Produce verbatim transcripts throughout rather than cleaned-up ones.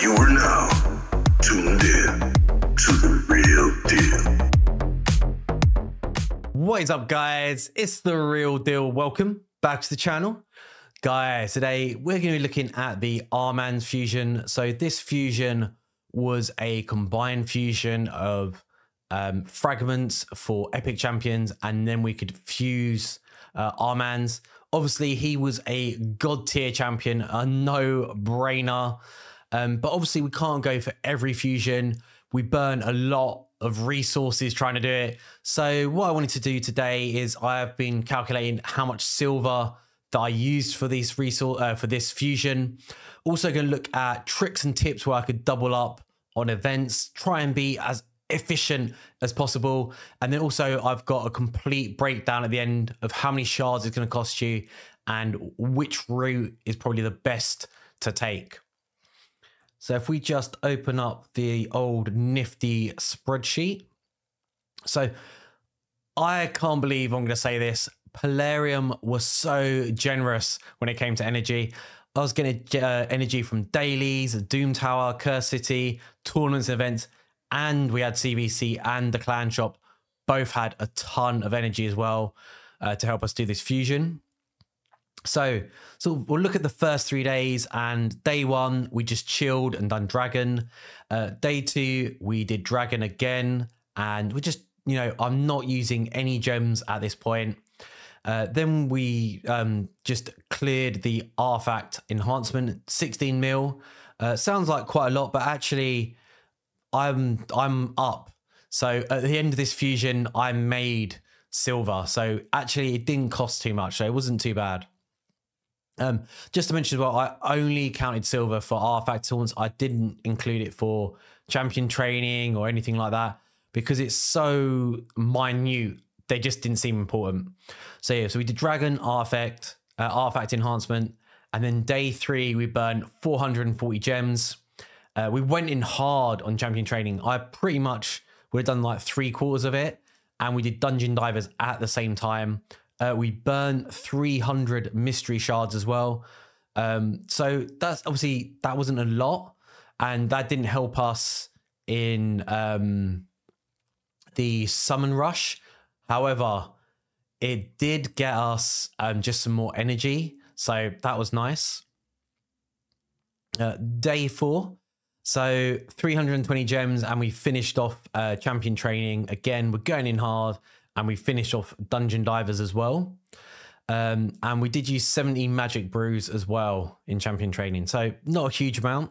You are now tuned in to the real deal. What is up, guys? It's the real deal. Welcome back to the channel. Guys, today we're going to be looking at the Armanz fusion. So this fusion was a combined fusion of um, fragments for epic champions, and then we could fuse uh, Armanz. Obviously, he was a god tier champion, a no brainer. Um, but obviously we can't go for every fusion. We burn a lot of resources trying to do it. So what I wanted to do today is I have been calculating how much silver that I used for this resource uh, for this fusion. Also going to look at tricks and tips where I could double up on events, try and be as efficient as possible. And then also I've got a complete breakdown at the end of how many shards it's going to cost you and which route is probably the best to take. So if we just open up the old nifty spreadsheet. So I can't believe I'm going to say this. Polarium was so generous when it came to energy. I was getting uh, energy from dailies, Doom Tower, Curse City, tournaments, events, and we had C B C and the Clan Shop. Both had a ton of energy as well uh, to help us do this fusion. So, so we'll look at the first three days, and day one, we just chilled and done dragon. Uh, day two, we did dragon again, and we just, you know, I'm not using any gems at this point. Uh, then we um, just cleared the artifact enhancement, sixteen mil. Uh, sounds like quite a lot, but actually I'm, I'm up. So at the end of this fusion, I made silver. So actually it didn't cost too much. So it wasn't too bad. Um, just to mention as well, I only counted silver for artifact tools. I didn't include it for champion training or anything like that because it's so minute. They just didn't seem important. So yeah, so we did dragon, artifact, uh, artifact enhancement. And then day three, we burned four hundred forty gems. Uh, we went in hard on champion training. I pretty much would have done like three quarters of it. And we did Dungeon Divers at the same time. Uh, we burned three hundred mystery shards as well. Um, so that's obviously, that wasn't a lot. And that didn't help us in um, the Summon Rush. However, it did get us um, just some more energy. So that was nice. Uh, day four. So three hundred twenty gems, and we finished off uh, champion training. Again, we're going in hard. And we finished off Dungeon Divers as well. Um, and we did use seventy magic brews as well in champion training. So not a huge amount.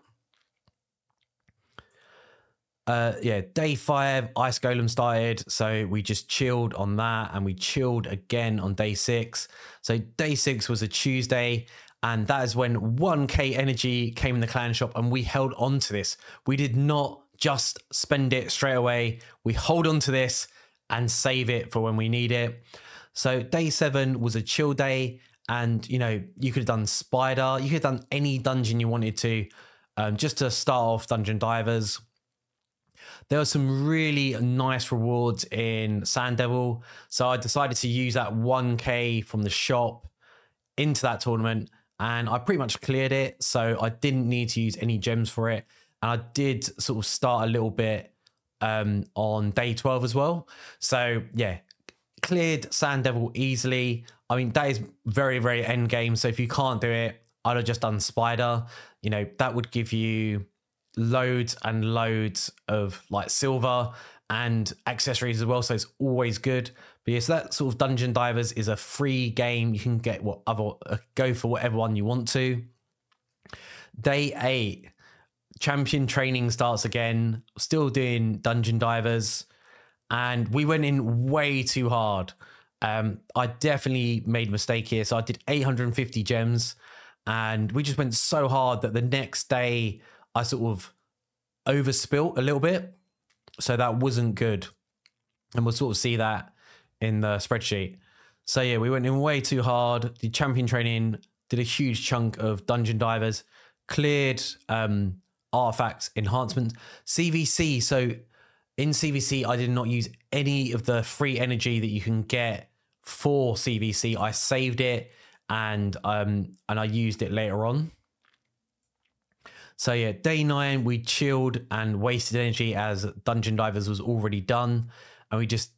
Uh, yeah, day five, Ice Golem started. So we just chilled on that. And we chilled again on day six. So day six was a Tuesday. And that is when one K energy came in the Clan Shop. And we held on to this. We did not just spend it straight away. We hold on to this and save it for when we need it. So day seven was a chill day, and you know, you could have done Spider, you could have done any dungeon you wanted to, um, just to start off Dungeon Divers. There were some really nice rewards in Sand Devil, so I decided to use that one K from the shop into that tournament, and I pretty much cleared it, so I didn't need to use any gems for it, and I did sort of start a little bit um on day twelve as well. So yeah, cleared Sand Devil easily. I mean, that is very very end game, so if you can't do it, I'd have just done Spider. You know, that would give you loads and loads of like silver and accessories as well, so it's always good. But yes, yeah, so that sort of Dungeon Divers is a free game. You can get what other uh, go for whatever one you want to. Day eight, champion training starts again, still doing Dungeon Divers, and we went in way too hard. Um, I definitely made a mistake here. So I did eight hundred fifty gems, and we just went so hard that the next day I sort of overspilt a little bit. So that wasn't good. And we'll sort of see that in the spreadsheet. So yeah, we went in way too hard. The champion training, did a huge chunk of Dungeon Divers, cleared um, artifacts enhancement, C V C. So in C V C, I did not use any of the free energy that you can get for C V C. I saved it, and um and I used it later on. So yeah, day nine, we chilled and wasted energy as Dungeon Divers was already done. And we just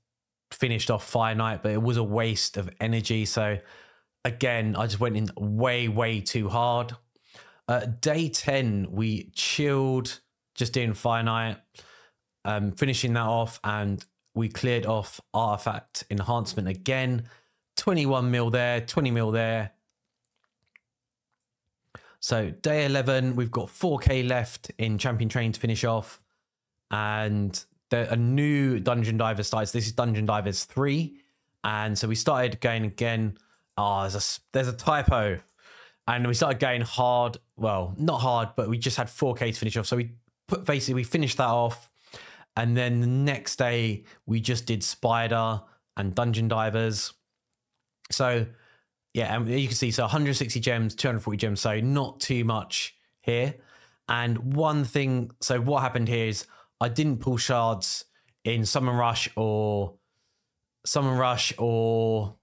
finished off Fire Night, but it was a waste of energy. So again, I just went in way, way too hard. Uh, day ten, we chilled, just doing Fire Night, um, finishing that off, and we cleared off Artifact Enhancement again. twenty-one mil there, twenty mil there. So day eleven, we've got four K left in Champion Train to finish off. And there, a new Dungeon Diver starts. This is Dungeon Divers three. And so we started going again. Ah, oh, there's a, there's a typo. And we started going hard. Well, not hard, but we just had four K to finish off. So we put, basically we finished that off. And then the next day, we just did Spider and Dungeon Divers. So yeah, and you can see, so one hundred sixty gems, two hundred forty gems, so not too much here. And one thing, so what happened here is I didn't pull shards in Summon Rush or Summon Rush or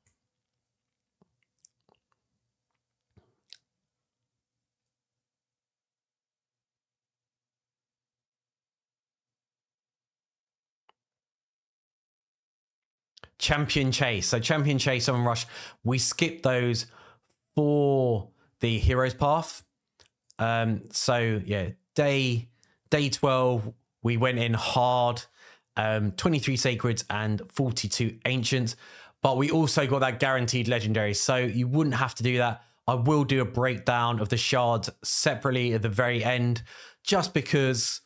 Champion Chase. So Champion Chase, Summon Rush, we skipped those for the Hero's Path. Um, so yeah, day day twelve, we went in hard, um, twenty-three Sacreds and forty-two Ancients, but we also got that guaranteed Legendary. So you wouldn't have to do that. I will do a breakdown of the shards separately at the very end, just because,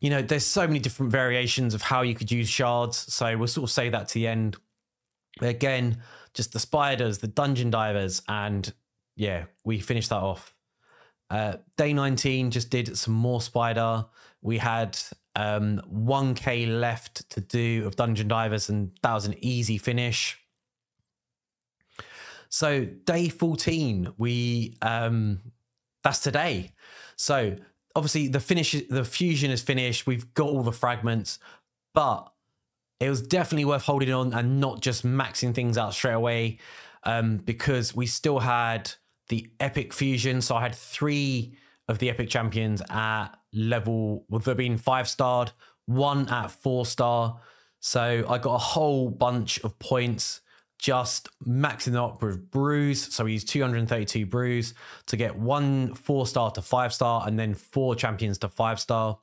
you know, there's so many different variations of how you could use shards. So we'll sort of save that to the end. Again, just the Spiders, the Dungeon Divers, and yeah, we finished that off. Uh, day nineteen, just did some more Spider. We had um, one K left to do of Dungeon Divers, and that was an easy finish. So day fourteen, we, um, that's today. So obviously the finish, the fusion is finished. We've got all the fragments, but it was definitely worth holding on and not just maxing things out straight away, um, because we still had the epic fusion. So I had three of the epic champions at level, with there being five starred, one at four star. So I got a whole bunch of points just maxing up with brews. So we used two hundred thirty-two brews to get one four star to five star, and then four champions to five star.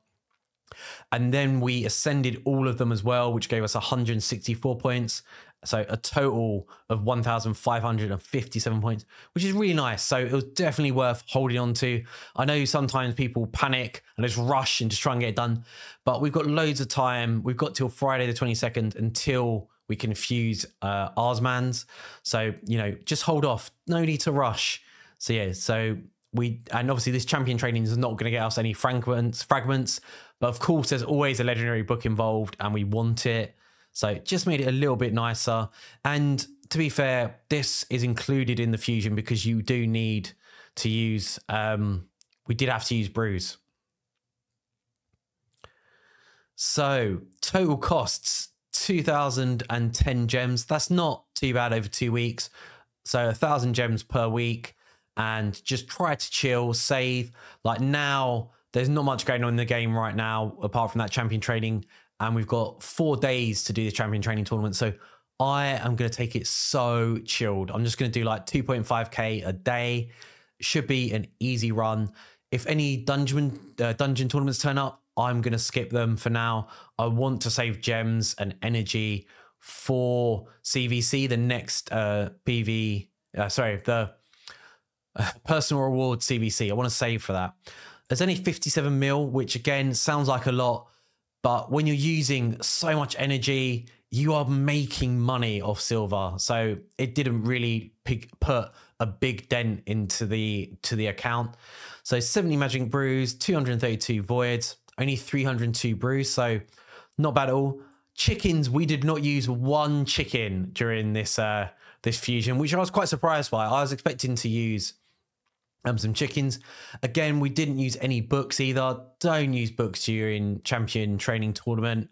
And then we ascended all of them as well, which gave us one hundred sixty-four points. So a total of one thousand five hundred fifty-seven points, which is really nice. So it was definitely worth holding on to. I know sometimes people panic and just rush and just try and get it done, but we've got loads of time. We've got till Friday the twenty-second until we can fuse uh, Ozman's. So, you know, just hold off. No need to rush. So yeah, so we, and obviously this champion training is not going to get us any fragments, fragments, but of course there's always a legendary book involved and we want it. So it just made it a little bit nicer. And to be fair, this is included in the fusion because you do need to use, um, we did have to use brews. So total costs, two thousand ten gems. That's not too bad over two weeks. So a thousand gems per week, and just try to chill, save. Like now, there's not much going on in the game right now, apart from that champion training. And we've got four days to do the champion training tournament. So I am going to take it so chilled. I'm just going to do like two point five K a day. Should be an easy run. If any dungeon, uh, dungeon tournaments turn up, I'm going to skip them for now. I want to save gems and energy for C V C, the next uh, P V, uh, sorry, the uh, personal reward C V C. I want to save for that. There's only fifty-seven mil, which again, sounds like a lot, but when you're using so much energy, you are making money off silver. So it didn't really pick, put a big dent into the, to the account. So seventy magic brews, two hundred thirty-two voids, only three hundred two brews, so not bad at all. Chickens, we did not use one chicken during this uh, this fusion, which I was quite surprised by. I was expecting to use um, some chickens. Again, we didn't use any books either. Don't use books during Champion Training Tournament.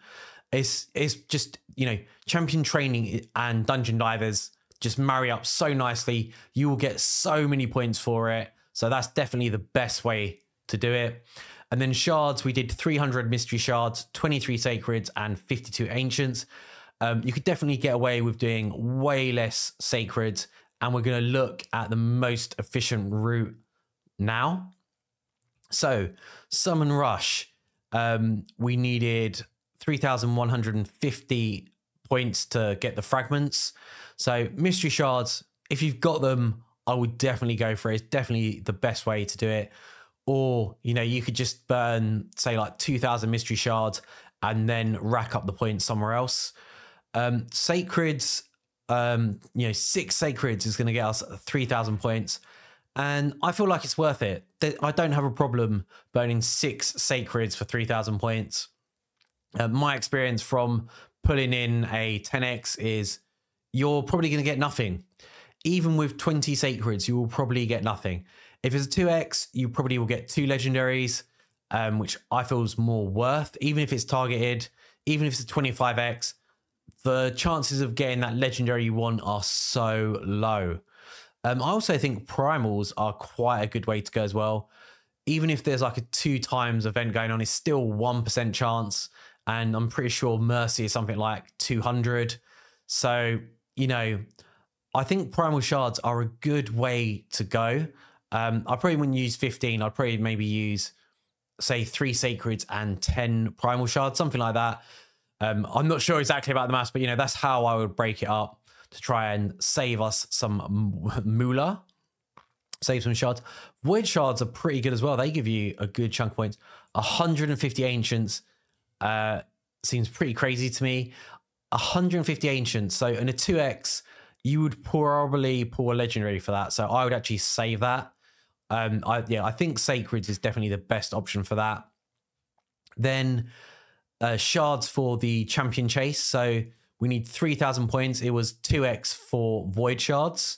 It's, it's just, you know, Champion Training and Dungeon Divers just marry up so nicely. You will get so many points for it. So that's definitely the best way to do it. And then shards, we did three hundred mystery shards, twenty-three sacreds, and fifty-two ancients. Um, you could definitely get away with doing way less sacreds, and we're going to look at the most efficient route now. So, Summon Rush, um, we needed three thousand one hundred fifty points to get the fragments. So, mystery shards, if you've got them, I would definitely go for it. It's definitely the best way to do it. Or, you know, you could just burn, say, like two thousand mystery shards and then rack up the points somewhere else. Um, sacreds, um, you know, six sacreds is going to get us three thousand points. And I feel like it's worth it. I don't have a problem burning six sacreds for three thousand points. Uh, my experience from pulling in a ten X is you're probably going to get nothing. Even with twenty sacreds, you will probably get nothing. If it's a two X, you probably will get two legendaries, um, which I feel is more worth. Even if it's targeted, even if it's a twenty-five X, the chances of getting that legendary you want are so low. Um, I also think primals are quite a good way to go as well. Even if there's like a two times event going on, it's still one percent chance. And I'm pretty sure Mercy is something like two hundred. So, you know, I think primal shards are a good way to go. Um, I probably wouldn't use fifteen. I'd probably maybe use, say, three sacreds and ten primal shards, something like that. Um, I'm not sure exactly about the maths, but, you know, that's how I would break it up to try and save us some moolah, save some shards. Void shards are pretty good as well. They give you a good chunk of points. one hundred fifty ancients uh, seems pretty crazy to me. one hundred fifty ancients. So in a two X, you would probably pull a legendary for that. So I would actually save that. Um, I, yeah, I think sacreds is definitely the best option for that. Then uh, shards for the champion chase. So we need three thousand points. It was two X for void shards.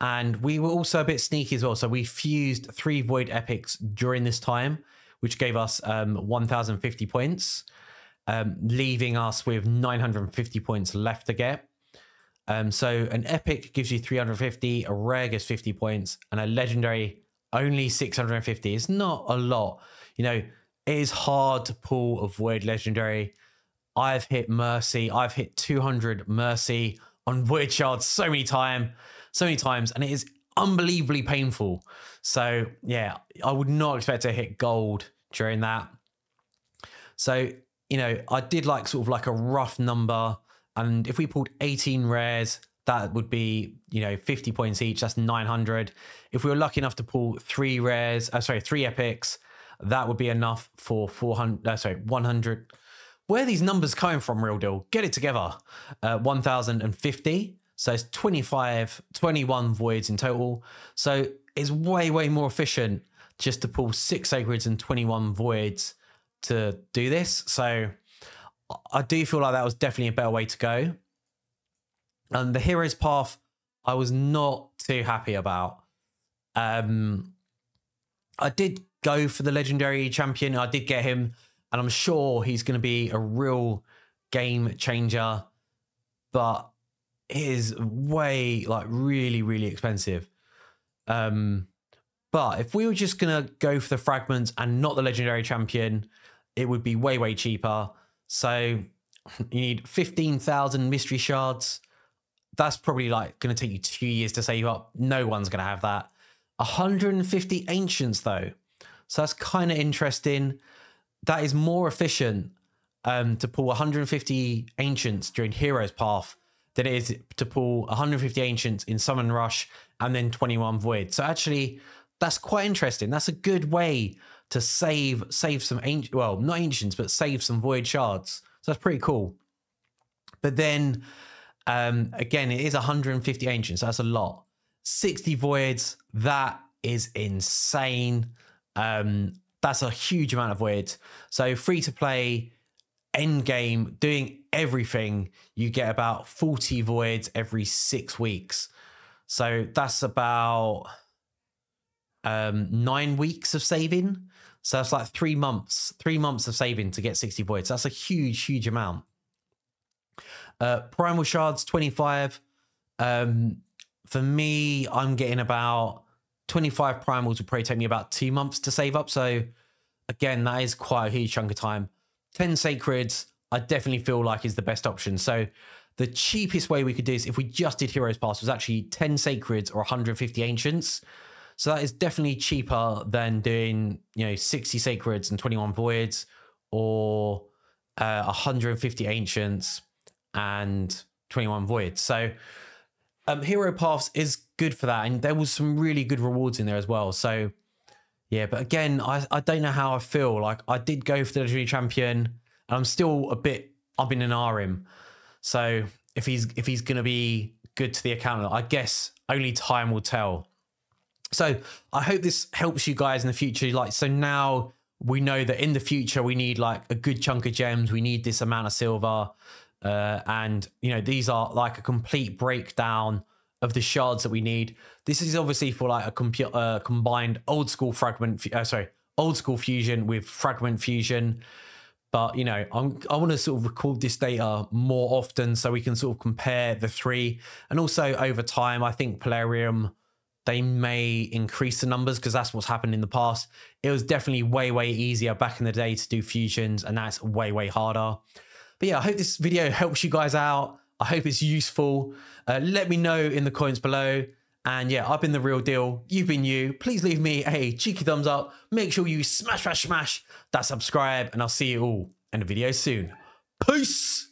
And we were also a bit sneaky as well. So we fused three void epics during this time, which gave us um, one thousand fifty points, um, leaving us with nine hundred fifty points left to get. Um, so an epic gives you three hundred fifty, a rare gives fifty points, and a legendary only six hundred fifty. It's not a lot. You know, it is hard to pull a void legendary. I've hit Mercy. I've hit two hundred Mercy on void shards so many times, so many times, and it is unbelievably painful. So yeah, I would not expect to hit gold during that. So, you know, I did like sort of like a rough number. And if we pulled eighteen rares, that would be, you know, fifty points each. That's nine hundred. If we were lucky enough to pull three rares, uh, sorry, three epics, that would be enough for four hundred, uh, sorry, one hundred. Where are these numbers coming from, real deal? Get it together. Uh, one thousand fifty. So it's twenty-five, twenty-one voids in total. So it's way, way more efficient just to pull six sacreds and twenty-one voids to do this. So I do feel like that was definitely a better way to go. And the Hero's Path, I was not too happy about. Um, I did go for the legendary champion. I did get him, and I'm sure he's going to be a real game changer. But it is way, like, really, really expensive. Um, but if we were just going to go for the fragments and not the legendary champion, it would be way, way cheaper. So you need fifteen thousand mystery shards. That's probably like going to take you two years to save up. No one's going to have that. one hundred fifty ancients though. So that's kind of interesting. That is more efficient um, to pull one hundred fifty ancients during Hero's Path than it is to pull one hundred fifty ancients in Summon Rush and then twenty-one void. So actually that's quite interesting. That's a good way to save save some ancient, well, not ancients, but save some void shards. So that's pretty cool. But then, um, again, it is one hundred fifty ancients. So that's a lot. sixty voids. That is insane. Um, that's a huge amount of voids. So free to play, end game, doing everything, you get about forty voids every six weeks. So that's about um, nine weeks of saving. So that's like three months, three months of saving to get sixty voids. That's a huge, huge amount. Uh, primal shards, twenty-five. Um, for me, I'm getting about twenty-five primals will probably take me about two months to save up. So again, that is quite a huge chunk of time. ten sacreds, I definitely feel like is the best option. So the cheapest way we could do this, if we just did Hero's Pass, was actually ten sacreds or one hundred fifty ancients. So that is definitely cheaper than doing, you know, sixty sacreds and twenty-one voids, or uh, one hundred fifty ancients and twenty-one voids. So um, Hero Paths is good for that. And there was some really good rewards in there as well. So yeah, but again, I, I don't know how I feel. Like, I did go for the legendary champion and I'm still a bit up in an R M. So if he's, if he's going to be good to the account, I guess only time will tell. So I hope this helps you guys in the future. Like, so now we know that in the future we need like a good chunk of gems. We need this amount of silver. Uh, and, you know, these are like a complete breakdown of the shards that we need. This is obviously for like a compu uh, combined old school fragment, uh, sorry, old school fusion with fragment fusion. But, you know, I'm, I want to sort of record this data more often so we can sort of compare the three. And also over time, I think Polarium, they may increase the numbers because that's what's happened in the past. It was definitely way, way easier back in the day to do fusions, and that's way, way harder. But yeah, I hope this video helps you guys out. I hope it's useful. Uh, let me know in the comments below. And yeah, I've been The Real Deal. You've been you. Please leave me a cheeky thumbs up. Make sure you smash, smash, smash that subscribe. And I'll see you all in the video soon. Peace.